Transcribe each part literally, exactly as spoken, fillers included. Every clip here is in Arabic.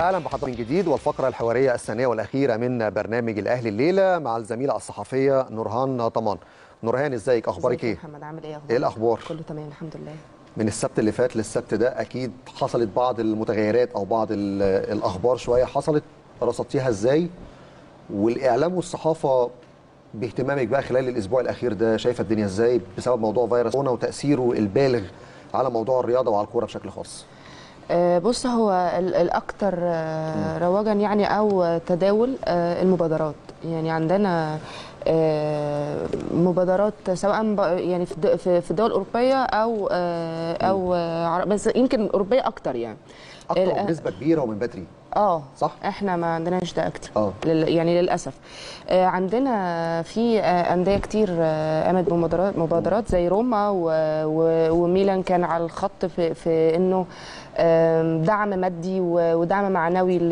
اهلا بحضراتكم من جديد والفقره الحواريه الثانيه والاخيره من برنامج الاهلي الليله مع الزميله الصحفيه نورهان طمان. نورهان ازيك، اخبارك ايه؟ محمد عامل ايه؟ ايه الاخبار؟ كله تمام الحمد لله. من السبت اللي فات للسبت ده اكيد حصلت بعض المتغيرات او بعض الاخبار شويه، حصلت رصدتيها ازاي؟ والاعلام والصحافه باهتمامك بقى خلال الاسبوع الاخير ده شايفه الدنيا ازاي بسبب موضوع فيروس كورونا وتاثيره البالغ على موضوع الرياضه وعلى الكوره بشكل خاص؟ بص، هو الأكثر رواجا يعني أو تداول المبادرات، يعني عندنا مبادرات سواء يعني في الدول الأوروبية أو أو بس يمكن الأوروبية أكثر، يعني أكثر بنسبة كبيرة ومن بدري. اه صح، احنا ما عندناش ده اكتر لل... يعني للاسف. آه عندنا في آه انديه كتير آه قامت بمبادرات مبادرات زي روما و... و... وميلان كان على الخط في, في انه آه دعم مادي و... ودعم معنوي ل...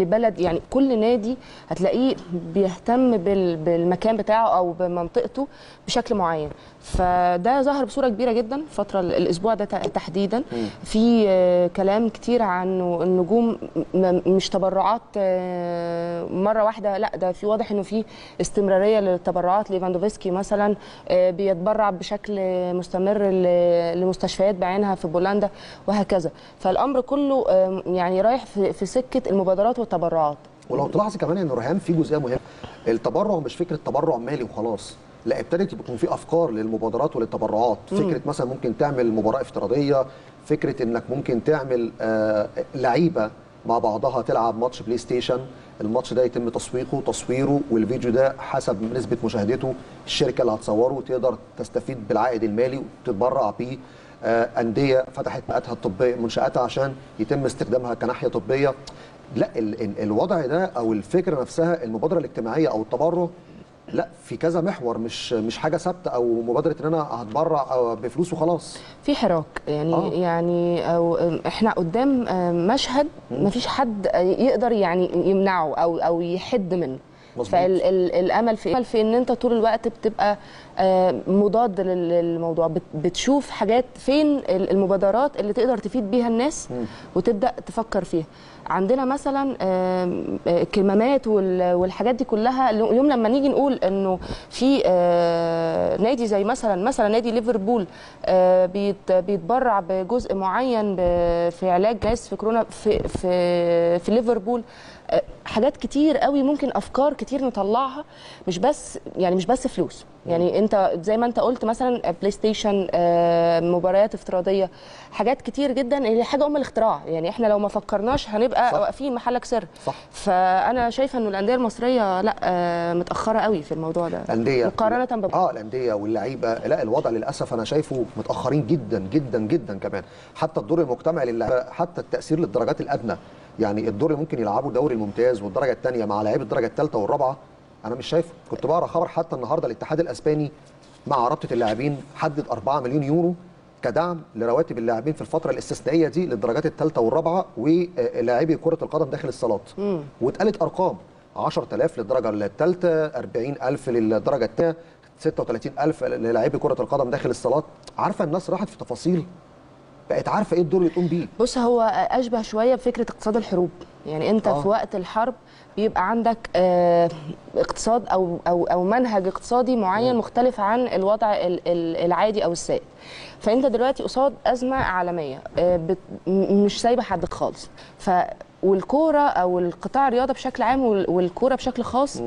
لبلد، يعني كل نادي هتلاقيه بيهتم بال... بالمكان بتاعه او بمنطقته بشكل معين، فده ظهر بصوره كبيره جدا فتره الاسبوع ده تحديدا. في آه كلام كتير عن النجوم، مش تبرعات مره واحده، لا ده في واضح انه في استمراريه للتبرعات. ليفاندوفسكي مثلا بيتبرع بشكل مستمر لمستشفيات بعينها في بولندا وهكذا، فالامر كله يعني رايح في سكه المبادرات والتبرعات. ولو تلاحظي كمان ان رهان في جزئيه مهمه، التبرع مش فكره تبرع مالي وخلاص، لا ابتدت يكون في افكار للمبادرات وللتبرعات. فكره مثلا ممكن تعمل مباراه افتراضيه، فكره انك ممكن تعمل لعيبه مع بعضها تلعب ماتش بلاي ستيشن، الماتش ده يتم تسويقه وتصويره والفيديو ده حسب نسبة مشاهدته الشركة اللي هتصوره تقدر تستفيد بالعائد المالي وتتبرع بيه. أندية فتحت مئاتها الطبية منشآتها عشان يتم استخدامها كناحية طبية. لا الوضع ده أو الفكرة نفسها، المبادرة الاجتماعية أو التبرع، لا في كذا محور، مش مش حاجه ثابته او مبادره ان انا هتبرع بفلوس وخلاص. في حراك يعني آه. يعني أو احنا قدام مشهد مفيش حد يقدر يعني يمنعه او او يحد منه. فالامل في في ان انت طول الوقت بتبقى مضاد للموضوع، بتشوف حاجات فين المبادرات اللي تقدر تفيد بيها الناس وتبدا تفكر فيها. عندنا مثلا الكمامات والحاجات دي كلها، اليوم لما نيجي نقول انه في نادي زي مثلا مثلا نادي ليفربول بيتبرع بجزء معين في علاج ناس في كورونا في في, في ليفربول، حاجات كتير قوي ممكن افكار كتير نطلعها، مش بس يعني مش بس فلوس. يعني انت زي ما انت قلت مثلا بلاي ستيشن، مباريات افتراضيه، حاجات كتير جدا، اللي حاجه ام الاختراع، يعني احنا لو ما فكرناش هنبقى واقفين محلك سر. صح. فانا شايفه ان الانديه المصريه لا متاخره قوي في الموضوع ده الانديه مقارنه ببعض. اه الانديه واللعيبه لا، الوضع للاسف انا شايفه متاخرين جدا جدا جدا كمان، حتى الدور المجتمعي للعيبه، حتى التاثير للدرجات الادنى، يعني الدور اللي ممكن يلعبوا الدوري الممتاز والدرجه الثانيه مع لعيبه الدرجه الثالثه والرابعه انا مش شايفه. كنت بقرا خبر حتى النهارده، الاتحاد الاسباني مع رابطه اللاعبين حدد أربعة مليون يورو كدعم لرواتب اللاعبين في الفتره الاستثنائيه دي للدرجات الثالثه والرابعه ولاعبي كره القدم داخل الصالات، واتقالت ارقام عشرة آلاف للدرجه الثالثه، أربعين ألف للدرجه الثانيه، ستة وثلاثين ألف للاعبي كره القدم داخل الصالات. عارفه الناس راحت في تفاصيل، بقت عارفه ايه الدور اللي تقوم بيه. بص، هو اشبه شويه بفكره اقتصاد الحروب، يعني انت آه. في وقت الحرب بيبقى عندك اه اقتصاد او او او منهج اقتصادي معين مختلف عن الوضع العادي او السائد. فانت دلوقتي قصاد ازمه عالميه اه مش سايبه حد خالص، ف والكوره او القطاع الرياضه بشكل عام والكوره بشكل خاص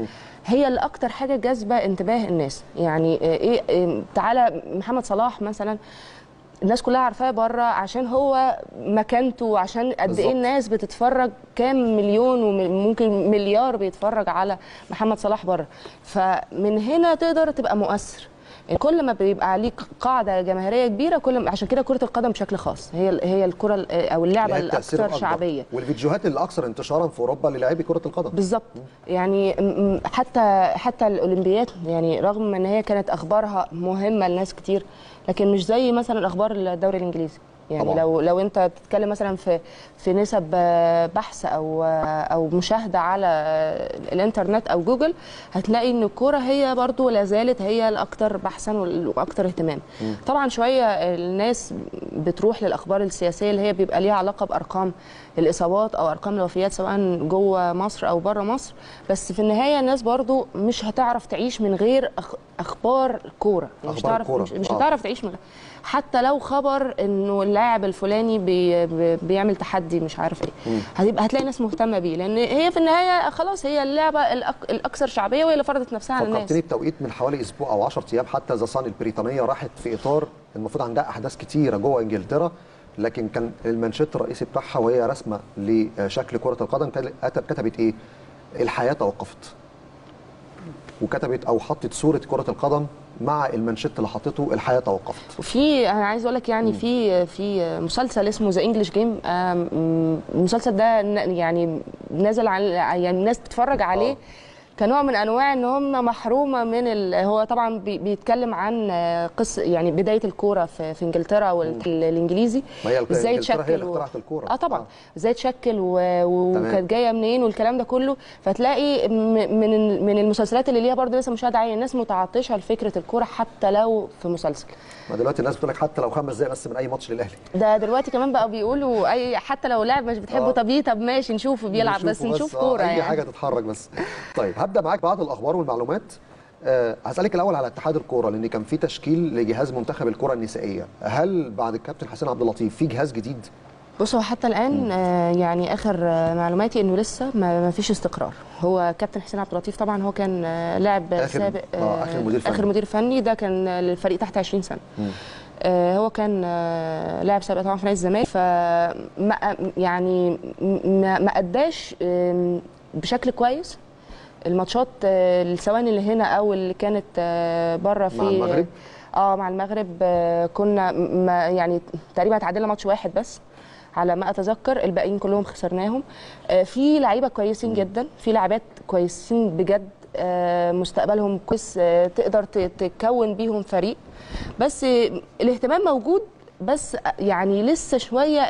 هي اللي اكتر حاجه جاذبه انتباه الناس. يعني ايه, ايه تعالى محمد صلاح مثلا، الناس كلها عارفاه بره عشان هو مكانته، عشان قد ايه الناس بتتفرج، كام مليون وممكن مليار بيتفرج على محمد صلاح بره، فمن هنا تقدر تبقى مؤثر. كل ما بيبقى عليك قاعده جماهيريه كبيره كل ما... عشان كده كره القدم بشكل خاص هي هي الكره او اللعبه الاكثر شعبيه والفيديوهات الاكثر انتشارا في اوروبا للاعبي كره القدم. بالظبط، يعني حتى حتى الاولمبيات، يعني رغم ان هي كانت اخبارها مهمه لناس كتير لكن مش زي مثلا اخبار الدوري الانجليزي. يعني طبعا. لو لو انت بتتكلم مثلا في في نسب بحث او او مشاهده على الانترنت او جوجل، هتلاقي ان الكوره هي برضو لا زالت هي الاكثر بحثا والاكثر اهتمام. م. طبعا شويه الناس بتروح للاخبار السياسيه اللي هي بيبقى ليها علاقه بارقام، الاصابات او ارقام الوفيات سواء جوه مصر او بره مصر، بس في النهايه الناس برضو مش هتعرف تعيش من غير اخبار الكوره، مش هتعرف مش, مش هتعرف تعيش من حتى لو خبر انه اللاعب الفلاني بي بيعمل تحدي مش عارف ايه، هتبقى هتلاقي ناس مهتمه بيه، لان هي في النهايه خلاص هي اللعبه الاكثر شعبيه وهي اللي فرضت نفسها على الناس. فكرتني بتوقيت من حوالي اسبوع او عشرة ايام حتى ذا صن البريطانيه راحت في اطار المفروض عندها احداث كتيره جوه انجلترا، لكن كان المانشيت الرئيسي بتاعها وهي رسمه لشكل كره القدم كتبت ايه؟ الحياه توقفت. وكتبت او حطت صوره كره القدم مع المانشيت اللي حطته الحياه توقفت. وفي انا عايز اقول لك يعني في في مسلسل اسمه ذا انجلش جيم، المسلسل ده يعني نازل عن يعني الناس بتتفرج عليه آه. كنوع من انواع ان هم محرومه من ال... هو طبعا بيتكلم عن قصه يعني بدايه الكوره في, في انجلترا والانجليزي ازاي تشكل و... اه طبعا ازاي تشكل و... وكانت جايه منين والكلام ده كله، فتلاقي من من المسلسلات اللي ليها برضه لسه مشاهده عاليه، الناس متعطشه لفكره الكوره حتى لو في مسلسل. ما دلوقتي الناس بتقول لك حتى لو خمس دقايق بس من اي ماتش للاهلي، ده دلوقتي كمان بقى بيقولوا اي حتى لو لاعب مش بتحبه آه. طب ايه طب ماشي نشوفه بيلعب بس نشوف كوره آه. يعني اي حاجه تتحرك بس. طيب هبدأ معاك بعض الأخبار والمعلومات. أه هسألك الأول على اتحاد الكورة، لأن كان في تشكيل لجهاز منتخب الكورة النسائية، هل بعد الكابتن حسين عبد اللطيف في جهاز جديد؟ بصوا حتى الآن آه يعني آخر معلوماتي إنه لسه ما فيش استقرار. هو كابتن حسين عبد اللطيف طبعا هو كان آه لاعب آخر سابق آه آخر مدير فني آخر مدير فني ده كان للفريق تحت عشرين سنة. مم. هو كان لاعب سابق طبعا في نادي الزمالك، ف يعني ما أداش بشكل كويس الماتشات الثواني اللي هنا او اللي كانت بره في مع المغرب اه مع المغرب كنا يعني تقريبا تعادلنا ماتش واحد بس على ما اتذكر، الباقيين كلهم خسرناهم. في لعيبه كويسين جدا، في لاعبات كويسين بجد مستقبلهم كويس تقدر تكون بيهم فريق، بس الاهتمام موجود، بس يعني لسه شويه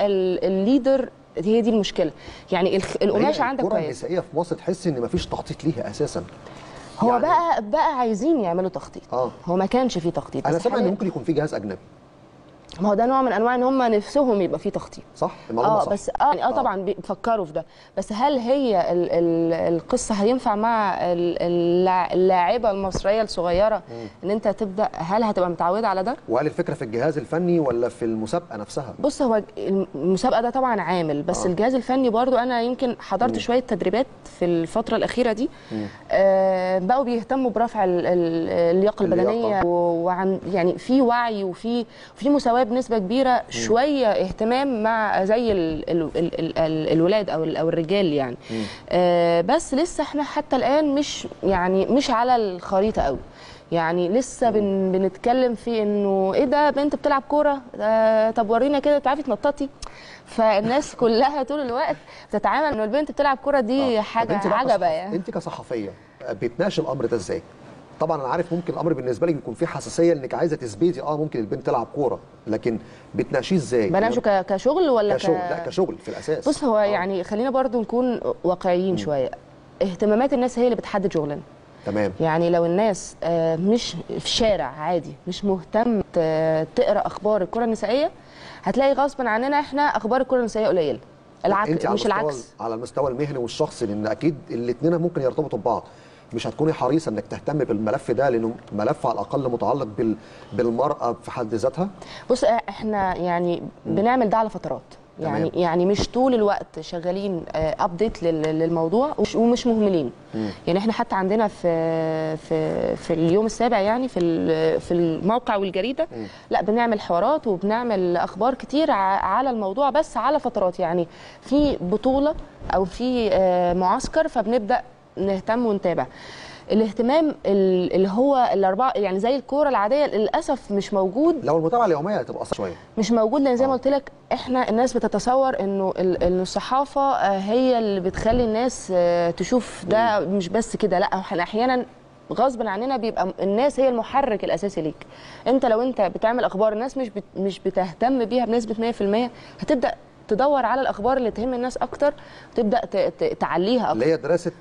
الليدر هي دي المشكله، يعني القماشه عندك كويس. الكره النسائيه في مصر تحس ان مفيش تخطيط ليها اساسا. هو يعني بقى بقى عايزين يعملوا تخطيط آه. هو ما كانش فيه تخطيط. انا سامع ان ممكن يكون في جهاز اجنبي، ما هو ده نوع من انواع ان هم نفسهم يبقى فيه تخطيط صح؟ المعلومه آه صح بس اه, آه طبعا آه. بيفكروا في ده، بس هل هي ال ال القصه هينفع مع اللاعبه المصريه الصغيره مم. ان انت تبدا؟ هل هتبقى متعوده على ده؟ وهل الفكره في الجهاز الفني ولا في المسابقه نفسها؟ بص هو المسابقه ده طبعا عامل، بس آه. الجهاز الفني برضو انا يمكن حضرت مم. شويه تدريبات في الفتره الاخيره دي آه بقوا بيهتموا برفع اللياقه البدنيه وعن يعني في وعي وفي في مساواه بنسبه كبيره شويه اهتمام مع زي ال ال ال ال الولاد او او الرجال يعني آه بس لسه احنا حتى الان مش يعني مش على الخريطه قوي، يعني لسه بن بنتكلم في انه ايه ده بنت بتلعب كوره آه طب ورينا كده بتعرفي تنططي، فالناس كلها طول الوقت بتتعامل انه البنت بتلعب كوره دي آه. حاجه عجبه يعني. انت كصحفيه بتناقش الامر ده ازاي؟ طبعا انا عارف ممكن الامر بالنسبه لك يكون فيه حساسيه انك عايزه تثبتي اه ممكن البنت تلعب كوره، لكن بتناقشيه ازاي؟ بناقشه يعني كشغل ولا كشغل؟ لا كشغل في الاساس. بص هو آه. يعني خلينا برضو نكون واقعيين م. شويه، اهتمامات الناس هي اللي بتحدد شغلنا. تمام. يعني لو الناس مش في الشارع عادي مش مهتم تقرا اخبار الكره النسائيه هتلاقي غصبا عننا احنا اخبار الكره النسائيه قليله. العكس مش على العكس على المستوى المهني والشخصي، لان اكيد الاثنين ممكن يرتبطوا ببعض. مش هتكوني حريصه انك تهتم بالملف ده لانه ملف على الاقل متعلق بالمراه في حد ذاتها؟ بص احنا يعني بنعمل ده على فترات، يعني تمام. يعني مش طول الوقت شغالين ابديت للموضوع ومش مهملين. مم. يعني احنا حتى عندنا في في في اليوم السابع يعني في في الموقع والجريده مم. لا بنعمل حوارات وبنعمل اخبار كتير على الموضوع بس على فترات، يعني في بطوله او في معسكر فبنبدا نهتم ونتابع. الاهتمام اللي هو الاربعه يعني زي الكوره العاديه للاسف مش موجود. لو المتابعه اليوميه هتبقى صعبه شويه. مش موجود لان زي ما قلت لك احنا الناس بتتصور انه الصحافه هي اللي بتخلي الناس تشوف ده مم. مش بس كده، لا احنا احيانا غصب عننا بيبقى الناس هي المحرك الاساسي ليك. انت لو انت بتعمل اخبار الناس مش بت مش بتهتم بيها بنسبه مية في المية هتبدا تدور على الاخبار اللي تهم الناس اكتر وتبدا تعليها اكتر، اللي هي دراسه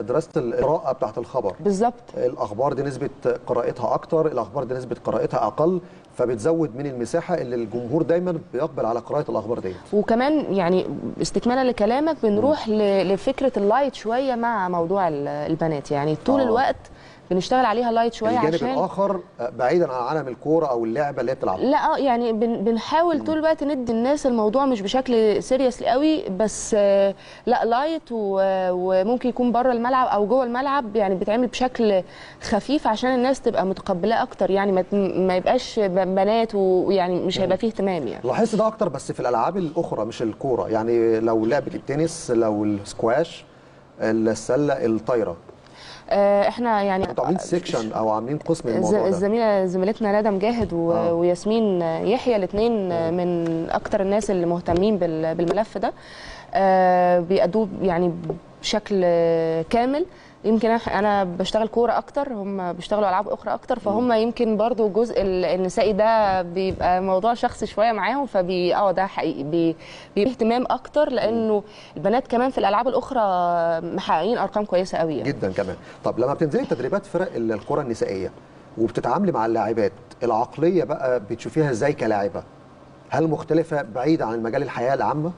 دراسه القراءه بتاعت الخبر بالظبط. الاخبار دي نسبه قراءتها اكتر، الاخبار دي نسبه قراءتها اقل، فبتزود من المساحه اللي الجمهور دايما بيقبل على قراءه الاخبار ديت. وكمان يعني استكمالا لكلامك بنروح م. لفكره اللايت شويه مع موضوع البنات، يعني طول آه. الوقت بنشتغل عليها لايت شويه عشان الجانب الاخر بعيدا عن عالم الكوره او اللعبه اللي هي بتلعبها. لا يعني بنحاول طول الوقت ندي الناس الموضوع مش بشكل سيريس قوي، بس لا لايت وممكن يكون بره الملعب او جوه الملعب، يعني بيتعمل بشكل خفيف عشان الناس تبقى متقبلاه اكتر، يعني ما يبقاش بنات ويعني مش هيبقى فيه اهتمام. يعني لاحظت ده اكتر بس في الالعاب الاخرى مش الكوره، يعني لو لعبه التنس، لو السكواش، السله، الطايره، احنا يعني عاملين سيكشن او عاملين قسم الموضوع ده. الزميله زميلتنا ندى مجاهد و... آه. وياسمين يحيى، الاثنين آه. من اكتر الناس اللي مهتمين بال... بالملف ده، آه بيأدوه يعني بشكل كامل. يمكن انا بشتغل كوره اكتر، هم بيشتغلوا العاب اخرى اكتر، فهم يمكن برضو الجزء النسائي ده بيبقى موضوع شخصي شويه معاهم، فبي اه ده حقيقي بي... باهتمام اكتر، لانه البنات كمان في الالعاب الاخرى محققين ارقام كويسه قوي يعني. جدا كمان. طب لما بتنزلي تدريبات فرق الكره النسائيه وبتتعاملي مع اللاعبات، العقليه بقى بتشوفيها ازاي كلاعبه؟ هل مختلفه بعيد عن مجال الحياه العامه؟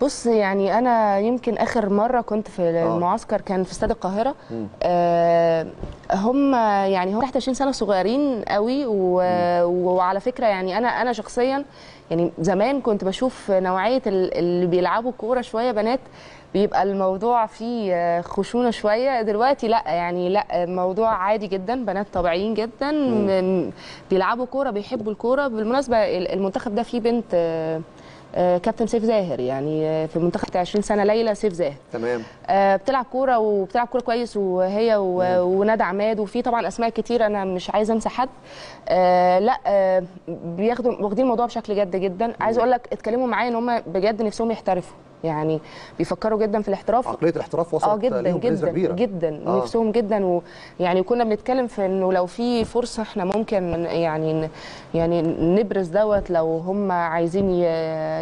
بص يعني انا يمكن اخر مره كنت في المعسكر كان في استاد القاهره، آه هم يعني هم واحد وعشرين سنه صغيرين قوي، وعلى فكره يعني انا انا شخصيا يعني زمان كنت بشوف نوعيه اللي بيلعبوا كوره شويه بنات بيبقى الموضوع فيه خشونه شويه، دلوقتي لا يعني لا الموضوع عادي جدا، بنات طبيعيين جدا بيلعبوا كوره بيحبوا الكوره. بالمناسبه المنتخب ده فيه بنت كابتن سيف زاهر، يعني في المنتخب بتاع عشرين سنه ليلى سيف زاهر، تمام، بتلعب كوره وبتلعب كوره كويس، وهي وندى عماد، وفي طبعا اسماء كتير انا مش عايزه انسى حد. لا بياخدوا واخدين الموضوع بشكل جد جدا. عايز اقول لك اتكلموا معايا ان هم بجد نفسهم يحترفوا، يعني بيفكروا جدا في الاحتراف، عقليه الاحتراف وصلت اه جدا جدا جدا آه. نفسهم جدا، ويعني كنا بنتكلم في انه لو في فرصه احنا ممكن يعني يعني نبرز دوت لو هم عايزين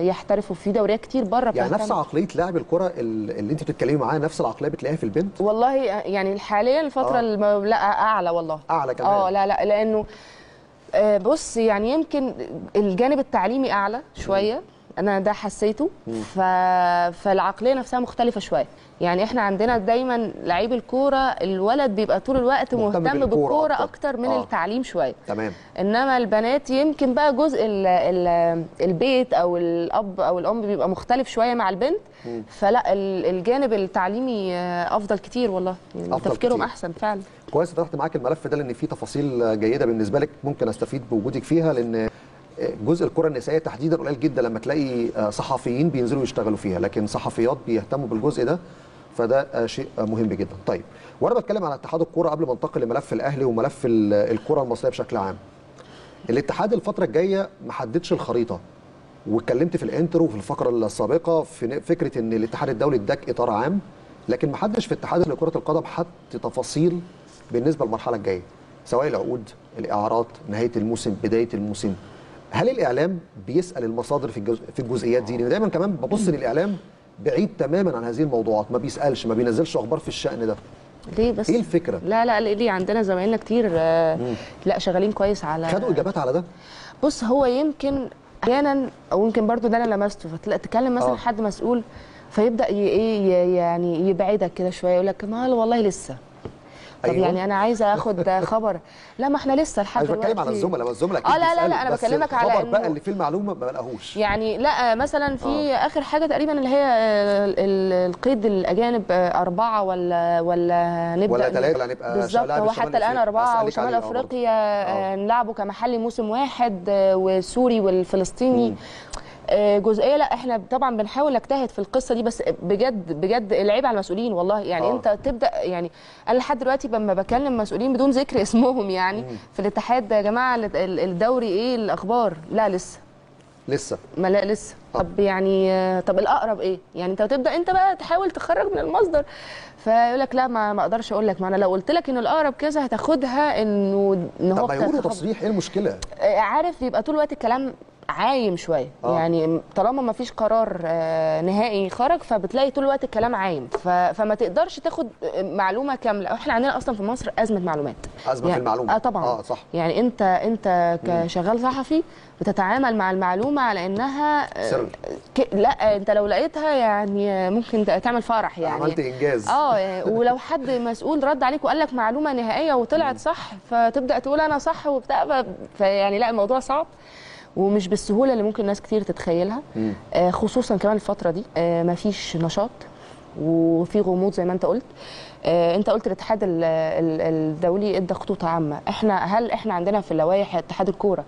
يحترفوا في دوريات كتير بره. يعني نفس عقليه لاعب الكره اللي انت بتتكلمي معاه نفس العقليه بتلاقيها في البنت؟ والله يعني حاليا الفتره آه. الم... لا اعلى والله، اعلى كمان اه لا لا لانه آه بص يعني يمكن الجانب التعليمي اعلى شويه م. انا ده حسيته، ف... فالعقليه نفسها مختلفه شويه. يعني احنا عندنا دايما لعيب الكوره الولد بيبقى طول الوقت مهتم, مهتم بالكوره أكتر. اكتر من آه. التعليم شويه، تمام. انما البنات يمكن بقى جزء ال... ال... البيت او الاب او الام بيبقى مختلف شويه مع البنت، م. فلا الجانب التعليمي افضل كتير والله، يعني تفكيرهم احسن فعلا. كويس فتحت معاك الملف ده لان فيه تفاصيل جيده بالنسبه لك ممكن استفيد بوجودك فيها، لان جزء الكره النسائيه تحديدا قليل جدا لما تلاقي صحفيين بينزلوا يشتغلوا فيها، لكن صحفيات بيهتموا بالجزء ده، فده شيء مهم جدا. طيب وانا بتكلم على اتحاد الكوره قبل ما انتقل لملف الاهلي وملف الكره المصريه بشكل عام، الاتحاد الفتره الجايه ما حددش الخريطه، واتكلمت في الانترو وفي الفقره السابقه في فكره ان الاتحاد الدولي اداك اطار عام، لكن ما حدش في اتحاد لكره القدم حط تفاصيل بالنسبه للمرحله الجايه، سواء العقود، الاعارات، نهايه الموسم، بدايه الموسم. هل الإعلام بيسأل المصادر في الجزء في الجزئيات دي؟ لأن دايما كمان ببص للإعلام بعيد تماما عن هذه الموضوعات، ما بيسألش، ما بينزلش أخبار في الشأن ده. ليه بس؟ إيه الفكرة؟ لا لا ليه عندنا زمايلنا كتير آه لا شغالين كويس على خدوا إجابات على ده؟ بص هو يمكن أحيانا أو يمكن برضو ده أنا لمسته، فتتكلم مثلا آه. حد مسؤول فيبدأ إيه يعني يبعدك كده شوية، يقول لك ما والله لسه. طب أيوة. يعني انا عايزه اخد خبر، لا ما احنا لسه لحد دلوقتي. انا بتكلم على الزملاء، الزملاء اه لا لا لا انا بكلمك على الخبر بقى اللي فيه المعلومه ما لقاهوش، يعني لا مثلا في آه. اخر حاجه تقريبا اللي هي القيد الاجانب اربعه ولا ولا نبدا ولا ثلاثه، ولا نبقى بالظبط. هو حتى الان اربعه وشمال افريقيا آه. نلعبه كمحلي موسم واحد، والسوري والفلسطيني م. جزئيه. لا احنا طبعا بنحاول نجتهد في القصه دي، بس بجد بجد العيب على المسؤولين والله. يعني أوه. انت تبدا يعني انا لحد دلوقتي لما بكلم مسؤولين بدون ذكر اسمهم يعني مم. في الاتحاد، يا جماعه الدوري ايه الاخبار؟ لا لسه لسه ما لا لسه أه. طب يعني طب الاقرب ايه؟ يعني انت تبدا انت بقى تحاول تخرج من المصدر، فيقول لك لا ما ما اقدرش اقول لك، ما انا لو قلت لك انه الاقرب كذا هتاخدها انه ان هو. طب ما يقولوا تصريح، ايه المشكله؟ عارف يبقى طول الوقت الكلام عايم شويه آه. يعني طالما ما فيش قرار نهائي خرج فبتلاقي طول الوقت الكلام عايم، فما تقدرش تاخد معلومه كامله. احنا عندنا اصلا في مصر ازمه معلومات، ازمه يعني في المعلومه اه طبعا اه صح. يعني انت انت كشغال صحفي بتتعامل مع المعلومه على انها ك... لا انت لو لقيتها يعني ممكن تعمل فرح، يعني عملت انجاز اه ولو حد مسؤول رد عليك وقال لك معلومه نهائيه وطلعت صح فتبدا تقول انا صح وبتاع، فيعني لا الموضوع صعب ومش بالسهوله اللي ممكن ناس كتير تتخيلها، آه خصوصا كمان الفتره دي آه مفيش نشاط وفي غموض زي ما انت قلت. آه انت قلت الاتحاد الدولي ادى خطوط عامه، احنا هل احنا عندنا في اللوائح اتحاد الكوره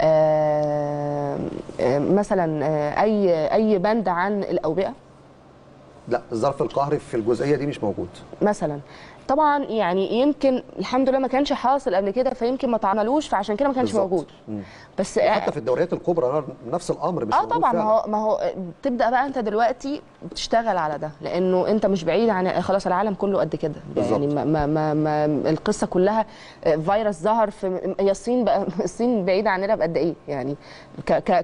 آه مثلا آه اي اي بند عن الاوبئه؟ لا، الظرف القهري في الجزئيه دي مش موجود مثلا. طبعا يعني يمكن الحمد لله ما كانش حاصل قبل كده فيمكن ما اتعملوش فعشان كده ما كانش بالزبط. موجود مم. بس حتى في الدوريات الكبرى نفس الامر مش اه طبعا ما هو ما هو بتبدا بقى انت دلوقتي بتشتغل على ده لانه انت مش بعيد عن خلاص العالم كله قد كده يعني ما, ما ما ما القصه كلها فيروس ظهر في الصين بقى، الصين بعيده عننا بقد ايه يعني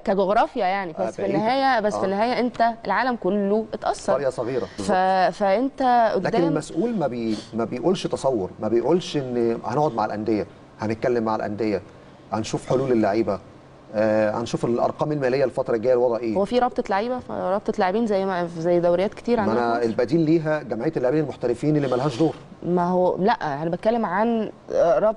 كجغرافيا يعني بس آه في النهايه بس آه. في النهايه انت العالم كله اتاثر، قريه صغيره ف... فانت قدام، لكن المسؤول ما بي ما بيقولش تصور، ما بيقولش ان هنقعد مع الانديه، هنتكلم مع الانديه، هنشوف حلول اللعيبه، آه هنشوف الارقام الماليه الفتره الجايه الوضع ايه. هو في رابطه لعيبه، رابطه لاعبين زي ما زي دوريات كتير عندنا، ما البديل ليها جمعيه اللاعبين المحترفين اللي مالهاش دور. ما هو لا، انا بتكلم عن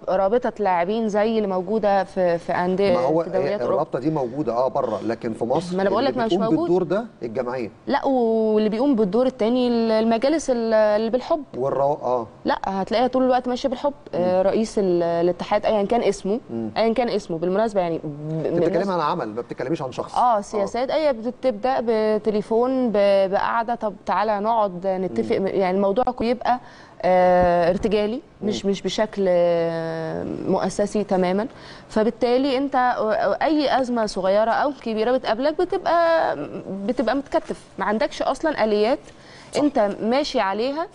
رابطه لاعبين زي اللي موجوده في في انديه، ما هو الرابطه دي موجوده اه بره، لكن في مصر ما انا بقول لك مش موجود. الدور ده الجمعيه لا، واللي بيقوم بالدور الثاني المجالس اللي بالحب والرو اه لا هتلاقيها طول الوقت ماشيه بالحب. آه رئيس الاتحاد ايا كان اسمه، ايا كان اسمه بالمناسبه يعني ب... بتتكلمي عن عمل ما بتتكلميش عن شخص اه سياسات آه. ايه بتبدا بتليفون بقعده، طب تعالى نقعد نتفق م. يعني الموضوع بيبقى آه ارتجالي مش م. مش بشكل آه مؤسسي تماما، فبالتالي انت اي ازمه صغيره او كبيره بتقابلك بتبقى بتبقى متكتف، ما عندكش اصلا اليات صح. انت ماشي عليها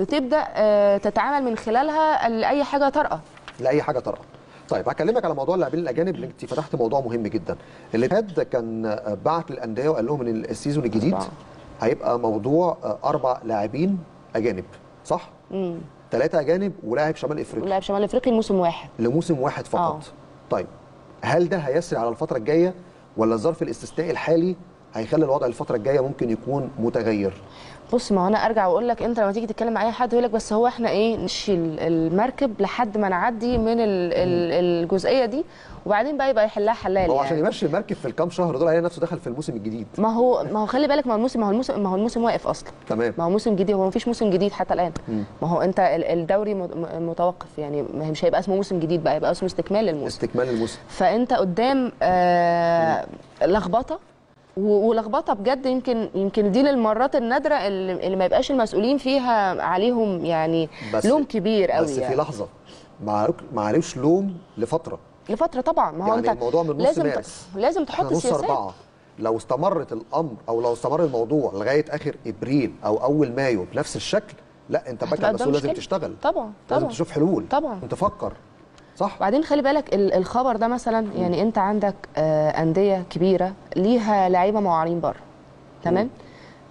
بتبدا آه تتعامل من خلالها لاي حاجه طارئه لاي حاجه طارئه. طيب هكلمك على موضوع اللاعبين الاجانب اللي انت فتحت موضوع مهم جدا. الاتحاد كان بعت للانديه وقال لهم ان السيزون الجديد هيبقى موضوع اربع لاعبين اجانب صح؟ امم ثلاثه اجانب ولاعب شمال افريقي، ولاعب شمال افريقي لموسم واحد، لموسم واحد فقط أوه. طيب هل ده هيسري على الفتره الجايه ولا الظرف الاستثنائي الحالي هيخلي الوضع الفتره الجايه ممكن يكون متغير؟ بص ما انا ارجع واقول لك، انت لما تيجي تتكلم مع اي حد يقول لك بس هو احنا ايه نمشي المركب لحد ما نعدي من الجزئيه دي وبعدين بقى يبقى يحلها حلال. ما هو عشان يمشي المركب في الكام شهر دول هيلاقي نفسه دخل في الموسم الجديد. ما هو ما هو خلي بالك، ما هو الموسم ما هو الموسم ما هو الموسم واقف اصلا تمام، ما هو موسم جديد، هو ما فيش موسم جديد حتى الان. م. ما هو انت الدوري متوقف يعني مش هيبقى اسمه موسم جديد بقى، هيبقى اسمه استكمال الموسم، استكمال الموسم. فانت قدام آه لخبطه ولخبطه بجد، يمكن يمكن دي للمرات النادره اللي ما يبقاش المسؤولين فيها عليهم يعني لوم كبير قوي. بس يعني. في لحظه ما عليهوش لوم لفتره لفتره طبعا، ما هو يعني انت الموضوع من نص لازم مارس ت... لازم تحط سياسات. أربعة لو استمرت الامر او لو استمر الموضوع لغايه اخر ابريل او اول مايو بنفس الشكل، لا انت بقى المسؤول لازم تشتغل طبعا طبعا، لازم تشوف حلول طبعا وتفكر صح. وبعدين خلي بالك الخبر ده مثلا يعني انت عندك آه انديه كبيره ليها لعيبه معارين بره تمام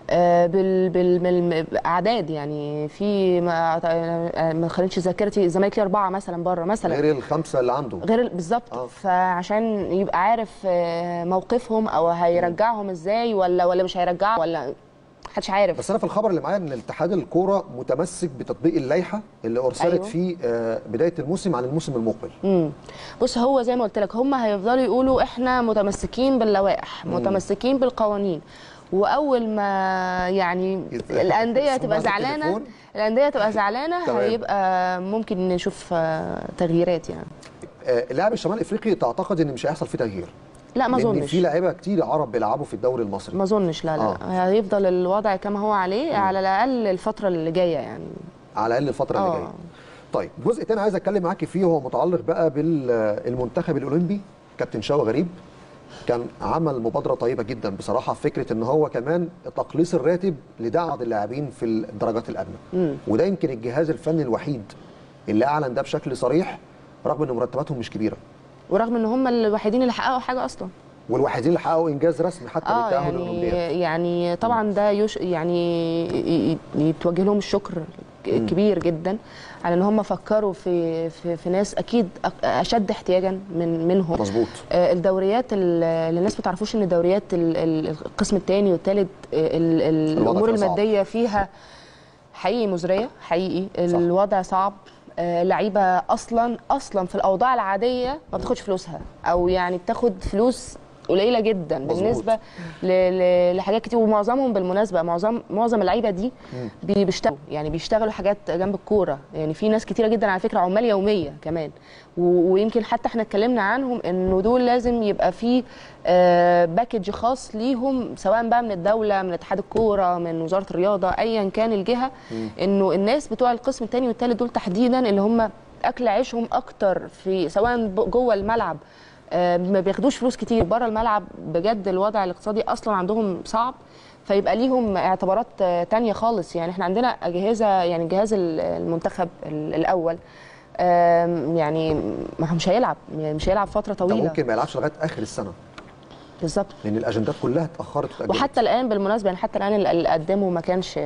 آه بال بالاعداد يعني في ما, آه ما خليتش ذاكرتي الزمالك ليه اربعه مثلا بره مثلا غير الخمسه اللي عنده غير بالظبط آه. فعشان يبقى عارف آه موقفهم او هيرجعهم ازاي ولا ولا مش هيرجعهم ولا محدش عارف. بس انا في الخبر اللي معايا ان الاتحاد الكوره متمسك بتطبيق اللائحه اللي ارسلت أيوه. في بدايه الموسم عن الموسم المقبل. امم بص هو زي ما قلت لك هم هيفضلوا يقولوا احنا متمسكين باللوائح، مم. متمسكين بالقوانين، واول ما يعني الانديه تبقى زعلانه الانديه تبقى زعلانه هيبقى ممكن نشوف تغييرات يعني. اللاعب الشمال افريقي تعتقد ان مش هيحصل فيه تغيير؟ لا ما اظنش، لان في لعيبه كتير عرب بيلعبوا في الدوري المصري. ما اظنش لا لا آه. هيفضل الوضع كما هو عليه م. على الاقل الفتره اللي جايه يعني، على الاقل الفتره آه. اللي جايه. طيب جزء تاني عايز اتكلم معاكي فيه هو متعلق بقى بالمنتخب الاولمبي. كابتن شاوي غريب كان عمل مبادره طيبه جدا بصراحه، فكره ان هو كمان تقليص الراتب لدعم اللاعبين في الدرجات الادنى، وده يمكن الجهاز الفني الوحيد اللي اعلن ده بشكل صريح رغم ان مرتباتهم مش كبيره ورغم ان هم الوحيدين اللي حققوا حاجه اصلا. والوحيدين اللي حققوا انجاز رسمي حتى آه بالتاهل الاولمبي. يعني, يعني طبعا ده يش يعني يتوجه لهم الشكر كبير جدا على ان هم فكروا في في, في ناس اكيد اشد احتياجا من منهم. مظبوط. الدوريات اللي الناس ما تعرفوش ان الدوريات القسم الثاني والثالث الامور الماديه فيها حقيقي مزريه حقيقي. صح. الوضع صعب. لعيبه اصلا اصلا في الاوضاع العاديه ما بتاخدش فلوسها او يعني بتاخد فلوس قليله جدا. مزبوط. بالنسبه لحاجات كتير ومعظمهم بالمناسبه معظم معظم اللعيبه دي بيشتغلوا يعني بيشتغلوا حاجات جنب الكوره. يعني في ناس كتيره جدا على فكره عمال يوميه كمان ويمكن حتى احنا اتكلمنا عنهم انه دول لازم يبقى في باكج خاص ليهم سواء بقى من الدوله من اتحاد الكوره من وزاره الرياضه ايا كان الجهه انه الناس بتوع القسم الثاني والثالث دول تحديدا اللي هم اكل عيشهم اكتر في سواء جوه الملعب ما بياخدوش فلوس كتير بره الملعب. بجد الوضع الاقتصادي اصلا عندهم صعب فيبقى ليهم اعتبارات تانية خالص. يعني احنا عندنا اجهزه يعني جهاز المنتخب الاول يعني مش هيلعب يعني مش هيلعب فتره طويله ممكن ما يلعبش لغايه اخر السنه بالظبط لان الاجندات كلها اتاخرت وتأجلت. وحتى الان بالمناسبه يعني حتى الان اللي قدمه ما كانش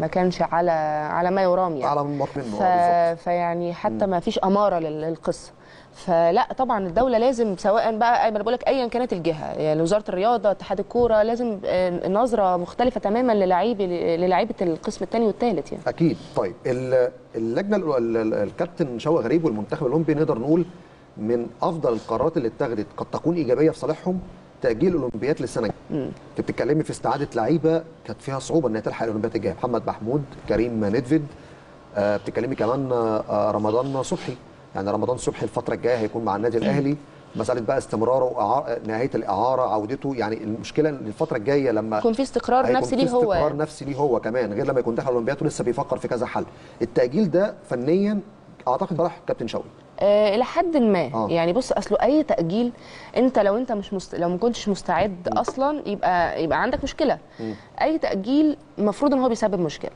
ما كانش على على ما يرام يعني على ما منه فيعني حتى ما فيش اماره للقصه. فلا طبعا الدوله لازم سواء بقى انا بقول لك ايا كانت الجهه يعني وزاره الرياضه اتحاد الكوره لازم نظره مختلفه تماما للاعيبه للاعيبه القسم الثاني والثالث يعني اكيد. طيب اللجنه الكابتن شاوي غريب والمنتخب الاولمبي نقدر نقول من افضل القرارات اللي اتخذت قد تكون ايجابيه في صالحهم تاجيل الاولمبياد للسنه الجايه. انت بتتكلمي في استعاده لعيبه كانت فيها صعوبه انها تلحق الاولمبياد الجايه محمد محمود كريم نيدفيد بتتكلمي كمان رمضان صبحي. يعني رمضان صبحي الفترة الجاية هيكون مع النادي الأهلي مسألة بقى استمراره وإعارة نهاية الإعارة عودته يعني المشكلة الفترة الجاية لما يكون في استقرار نفسي ليه هو استقرار نفسي ليه هو كمان غير لما يكون داخل الأولمبياد ولسه بيفكر في كذا حل. التأجيل ده فنيا أعتقد صلاح كابتن شوقي آه الى حد ما آه. يعني بص اصله اي تاجيل انت لو انت مش مست... لو ما كنتش مستعد م. اصلا يبقى يبقى عندك مشكلة. م. اي تأجيل المفروض ان هو بيسبب مشكلة.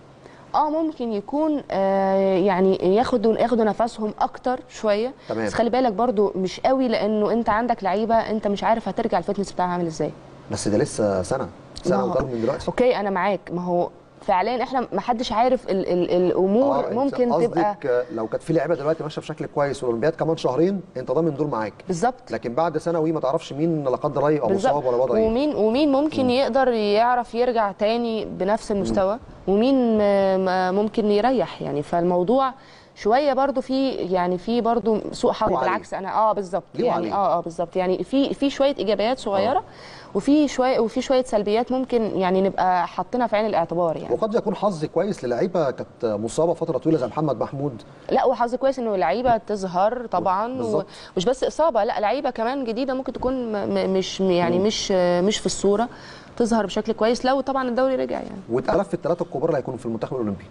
اه ممكن يكون آه يعني ياخدوا ياخدوا نفسهم اكتر شويه. تمام. بس خلي بالك برضو مش قوي لانه انت عندك لعيبه انت مش عارف هترجع الفتنس بتاعها عامل ازاي. بس ده لسه سنه سنه وطرد من دلوقتي. اوكي انا معاك ما هو فعليا احنا ما حدش عارف ال ال الامور آه ممكن تبقى لو كانت في لعيبه دلوقتي ماشيه بشكل كويس والاولمبياد كمان شهرين انت ضامن دول معاك بالظبط لكن بعد سنوي ما تعرفش مين لا قدر الله او مصاب ولا وضع ايه ومين ومين ممكن م. يقدر يعرف يرجع تاني بنفس المستوى م. ومين ممكن يريح يعني فالموضوع شويه برضو في يعني في برضو سوء حظ بالعكس انا اه بالظبط يعني اه اه بالظبط يعني في في شويه ايجابيات صغيره آه. وفي شويه وفي شويه سلبيات ممكن يعني نبقى حاطينها في عين الاعتبار يعني وقد يكون حظ كويس للعيبه كانت مصابه فتره طويله زي محمد محمود. لا وحظ كويس انه لعيبه تظهر طبعا ومش بس اصابه لا لعيبه كمان جديده ممكن تكون مش يعني م. مش مش في الصوره تظهر بشكل كويس لو طبعا الدوري رجع يعني. واتلف الثلاثه الكبار اللي هيكونوا في المنتخب الاولمبي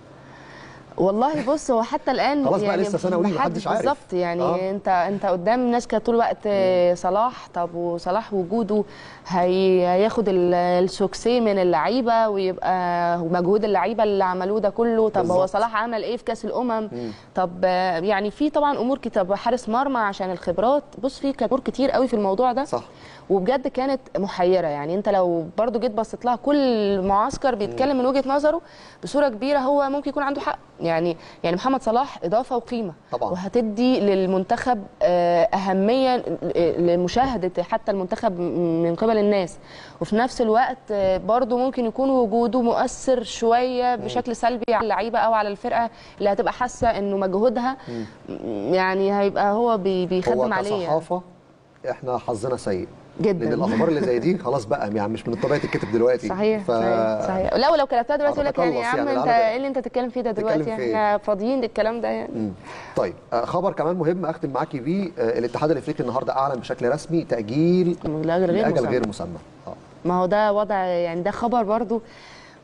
والله بص هو حتى الان خلاص بقى يعني لسه سنه وليه محدش عارف بالظبط يعني آه. انت انت قدام ناس كانت طول الوقت صلاح طب وصلاح وجوده هياخد السوكسي من اللعيبه ويبقى مجهود اللعيبه اللي عملوه ده كله طب بالزبط. هو صلاح عمل ايه في كاس الامم مم. طب يعني في طبعا امور كتير حارس مرمى عشان الخبرات بص في امور كتير قوي في الموضوع ده. صح. وبجد كانت محيره يعني انت لو برضو جيت بصيت لها كل معسكر بيتكلم من وجهه نظره بصوره كبيره هو ممكن يكون عنده حق يعني يعني محمد صلاح اضافه وقيمه طبعا وهتدي للمنتخب اهميه لمشاهده حتى المنتخب من قبل الناس وفي نفس الوقت برضو ممكن يكون وجوده مؤثر شويه بشكل سلبي على اللعيبه او على الفرقه اللي هتبقى حاسه انه مجهودها يعني هيبقى هو بيخدم عليه. هو كصحافه احنا حظنا سيء جدا لان الاخبار اللي زي دي خلاص بقى يعني مش من الطبيعي تتكتب دلوقتي. صحيح ف... صحيح صحيح لا ولو كتبتها دلوقتي يقول لك يعني يا عم يعني انت ايه اللي انت تتكلم فيه ده دلوقتي يعني احنا فاضيين للكلام ده يعني. مم. طيب خبر كمان مهم اختم معاكي بيه. الاتحاد الافريقي النهارده اعلن بشكل رسمي تاجيل لاجل غير مسمى غير مسمى اه ما هو ده وضع يعني ده خبر برضو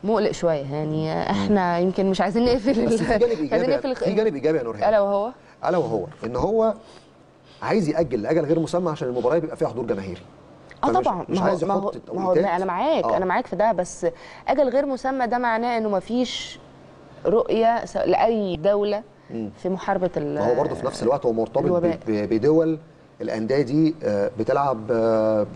مقلق شويه يعني احنا يمكن مش عايزين نقفل بس في جانب ايجابي في جانب ايجابي يا نورهان الا وهو الا وهو ان هو عايز ياجل لاجل غير مسمى عشان المباراه بيبقى فيها حضور جماهيري. اه طبعا مش عايز يحط التوقيتات انا معاك آه. انا معاك في ده بس اجل غير مسمى ده معناه انه ما فيش رؤيه لاي دوله في محاربه ال ما هو برضه في نفس الوقت هو مرتبط بدول الانديه دي بتلعب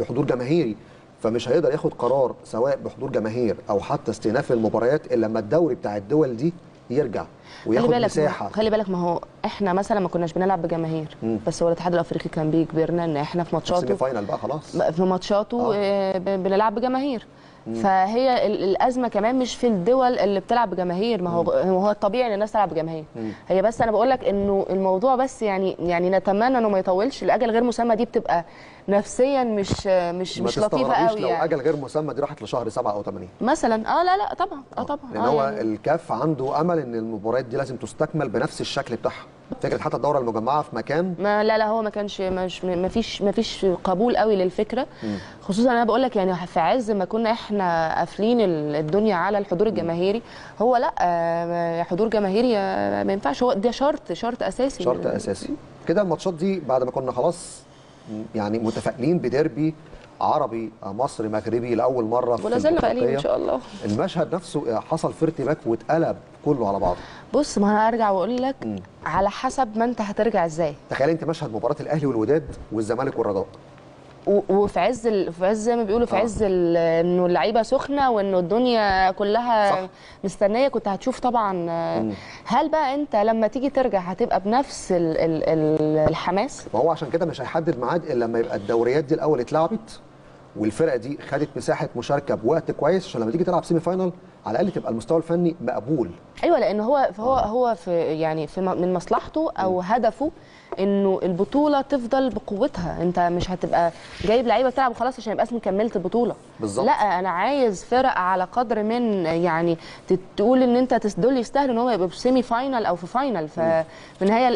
بحضور جماهيري، فمش هيقدر ياخد قرار سواء بحضور جماهير او حتى استئناف المباريات الا لما الدوري بتاع الدول دي يرجع وياخد مساحه. خلي بالك، ما هو احنا مثلا ما كناش بنلعب بجماهير، مم. بس هو الاتحاد الافريقي كان بيجبرنا ان احنا في ماتشاته السيمي فاينال بقى خلاص في ماتشاته آه. بنلعب بجماهير، مم. فهي الازمه كمان مش في الدول اللي بتلعب بجماهير، ما هو هو الطبيعي ان الناس تلعب بجماهير، مم. هي بس انا بقول لك انه الموضوع بس يعني يعني نتمنى انه ما يطولش. الاجل غير مسمى دي بتبقى نفسيا مش مش مش لطيفه قوي يعني. لو اجل غير مسمى دي راحت لشهر سبعة او ثمانية مثلا. اه لا لا طبعا اه طبعا لان هو يعني الكاف عنده امل ان المباريات دي لازم تستكمل بنفس الشكل بتاعها. فكره حتى الدوره المجمعه في مكان ما لا لا هو ما كانش مش ما فيش ما فيش قبول قوي للفكره، مم. خصوصا انا بقول لك يعني في عز ما كنا احنا قافلين الدنيا على الحضور الجماهيري، هو لا حضور جماهيري ما ينفعش، هو ده شرط شرط اساسي شرط اساسي كده. الماتشات دي بعد ما كنا خلاص يعني متفائلين بديربي عربي مصري مغربي لاول مره في ولا زلنا متفائلين ان شاء الله، المشهد نفسه حصل في ارتباك واتقلب كله على بعضه. بص ما انا هرجع واقول لك م. على حسب ما انت هترجع ازاي. تخيل انت مشهد مباراه الاهلي والوداد والزمالك والرجاء وفي عز ال... في عز زي ما بيقولوا في آه. عز ال... انه اللعيبه سخنه وانه الدنيا كلها صح. مستنيه، كنت هتشوف طبعا. مم. هل بقى انت لما تيجي ترجع هتبقى بنفس ال... ال... ال... الحماس؟ ما هو عشان كده مش هيحدد ميعاد الا لما يبقى الدوريات دي الاول اتلعبت والفرقه دي خدت مساحه مشاركه بوقت كويس، عشان لما تيجي تلعب سيمي فاينال على الاقل تبقى المستوى الفني مقبول. ايوه لان هو فهو آه. هو في يعني في من مصلحته او م. هدفه انه البطوله تفضل بقوتها. انت مش هتبقى جايب لعيبه تلعب وخلاص عشان يبقى اسمي كملت البطوله بالظبط، لا انا عايز فرق على قدر من يعني تقول ان انت تسدل يستاهل ان هو يبقى في سيمي فاينال او في فاينال. ففي النهايه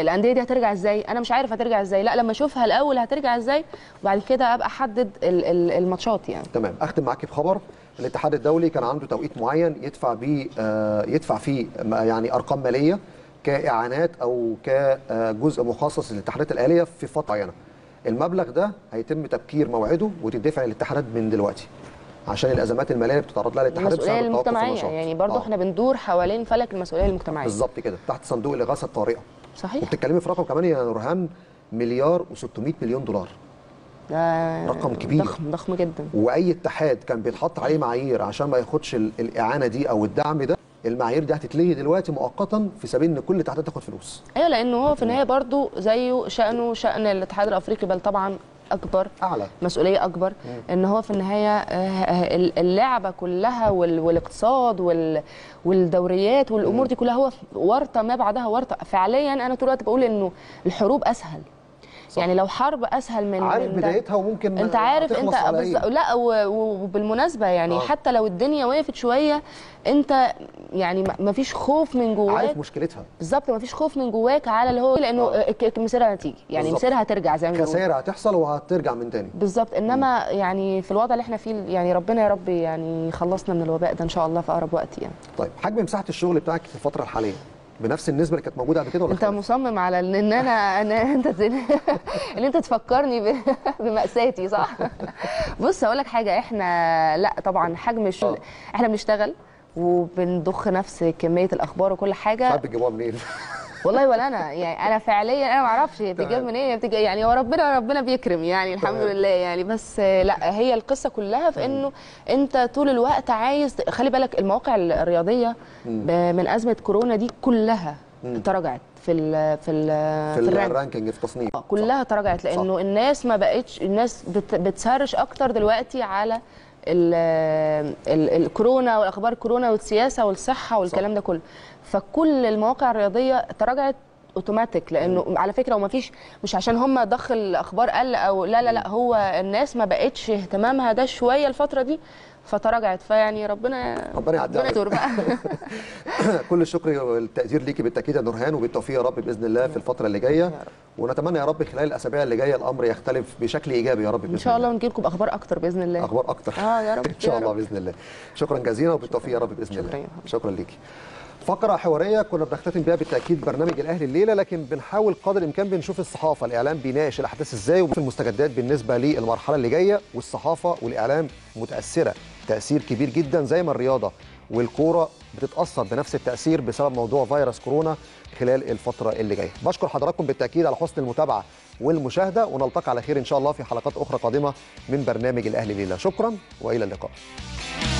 الانديه دي هترجع ازاي؟ انا مش عارف هترجع ازاي، لا لما اشوفها الاول هترجع ازاي وبعد كده ابقى احدد الماتشات يعني. تمام. اختم معاكي بخبر. الاتحاد الدولي كان عنده توقيت معين يدفع بيه آه يدفع فيه يعني ارقام ماليه كاعانات او كجزء مخصص للاتحادات الاليه في فتره معينه. المبلغ ده هيتم تبكير موعده وتدفع للاتحادات من دلوقتي عشان الازمات الماليه اللي بتتعرض لها الاتحادات بسبب التوقف المجتمعيه يعني برضه آه. احنا بندور حوالين فلك المسؤوليه المجتمعيه بالظبط كده تحت صندوق الاغاثه الطارئه. صحيح. وبتتكلمي في رقم كمان يا نورهان مليار وستمية مليون دولار. ده رقم كبير ضخم ضخم جدا، واي اتحاد كان بيتحط عليه معايير عشان ما ياخدش الاعانه دي او الدعم ده، المعايير دي هتتلغي دلوقتي مؤقتا في سبيل ان كل الاتحادات تاخد فلوس. ايوه لانه هو في النهايه برضه زيه شانه شان الاتحاد الافريقي، بل طبعا اكبر اعلى مسؤوليه اكبر. مم. ان هو في النهايه اللعبه كلها والاقتصاد والدوريات والامور دي كلها هو ورطه ما بعدها ورطه فعليا. انا طول الوقت بقول انه الحروب اسهل. صح. يعني لو حرب اسهل من عارف من بدايتها وممكن انت عارف انت إيه؟ لا وبالمناسبه يعني آه. حتى لو الدنيا وقفت شويه انت يعني ما فيش خوف من جواك، عارف مشكلتها بالظبط، ما فيش خوف من جواك على اللي هو لانه آه. مسيرها هتيجي يعني بالزبط. مسيرها هترجع زي ما بيقولوا، خسائر هتحصل وهترجع من تاني بالظبط. انما م. يعني في الوضع اللي احنا فيه يعني ربنا يا رب يعني يخلصنا من الوباء ده ان شاء الله في اقرب وقت يعني. طيب حجم مساحه الشغل بتاعك في الفتره الحاليه بنفس النسبه اللي كانت موجوده قبل كده ولا انت خلص؟ مصمم على ان انا انا انت ان انت تفكرني بمأساتي صح؟ بص هقول لك حاجه، احنا لا طبعا حجم الشغل احنا بنشتغل وبنضخ نفس كميه الاخبار وكل حاجه. مش عارف بتجيبوها منين والله ولا انا يعني انا فعليا انا ما اعرفش هي بتجيب منين يعني، هو ربنا ربنا بيكرم يعني الحمد لله يعني. بس لا هي القصه كلها في انه انت طول الوقت عايز. خلي بالك المواقع الرياضيه من ازمه كورونا دي كلها تراجعت في ال في ال في الرانكينج في التصنيف كلها تراجعت لانه الناس ما بقتش الناس بتسرش اكتر دلوقتي على الكورونا والاخبار الكورونا والسياسه والصحه والكلام ده كله، فكل المواقع الرياضيه تراجعت اوتوماتيك لانه م. على فكره وما فيش مش عشان هم ضخ الاخبار قل او لا لا لا هو الناس ما بقتش اهتمامها ده شويه الفتره دي فتراجعت. فيعني ربنا ربنا يعديها بقى. كل الشكر والتقدير ليكي بالتاكيد يا نورهان وبالتوفيق يا رب باذن الله في الفتره اللي جايه، ونتمنى يا رب خلال الاسابيع اللي جايه الامر يختلف بشكل ايجابي يا رب باذن الله. ان شاء الله ونجيب لكم اخبار اكتر باذن الله. اخبار اكتر اه يا رب ان شاء الله باذن الله. شكرا جزيلا وبالتوفيق يا رب باذن الله. شكرا ليكي. فقرة حوارية كنا بنختتم بيها بالتأكيد برنامج الأهلي الليلة، لكن بنحاول قدر الإمكان بنشوف الصحافة الإعلام بيناقش الأحداث إزاي وفي المستجدات بالنسبة للمرحلة اللي جاية. والصحافة والإعلام متأثرة تأثير كبير جدا زي ما الرياضة والكورة بتتأثر بنفس التأثير بسبب موضوع فيروس كورونا خلال الفترة اللي جاية. بشكر حضراتكم بالتأكيد على حسن المتابعة والمشاهدة، ونلتقي على خير إن شاء الله في حلقات أخرى قادمة من برنامج الأهلي ليلة. شكرا وإلى اللقاء.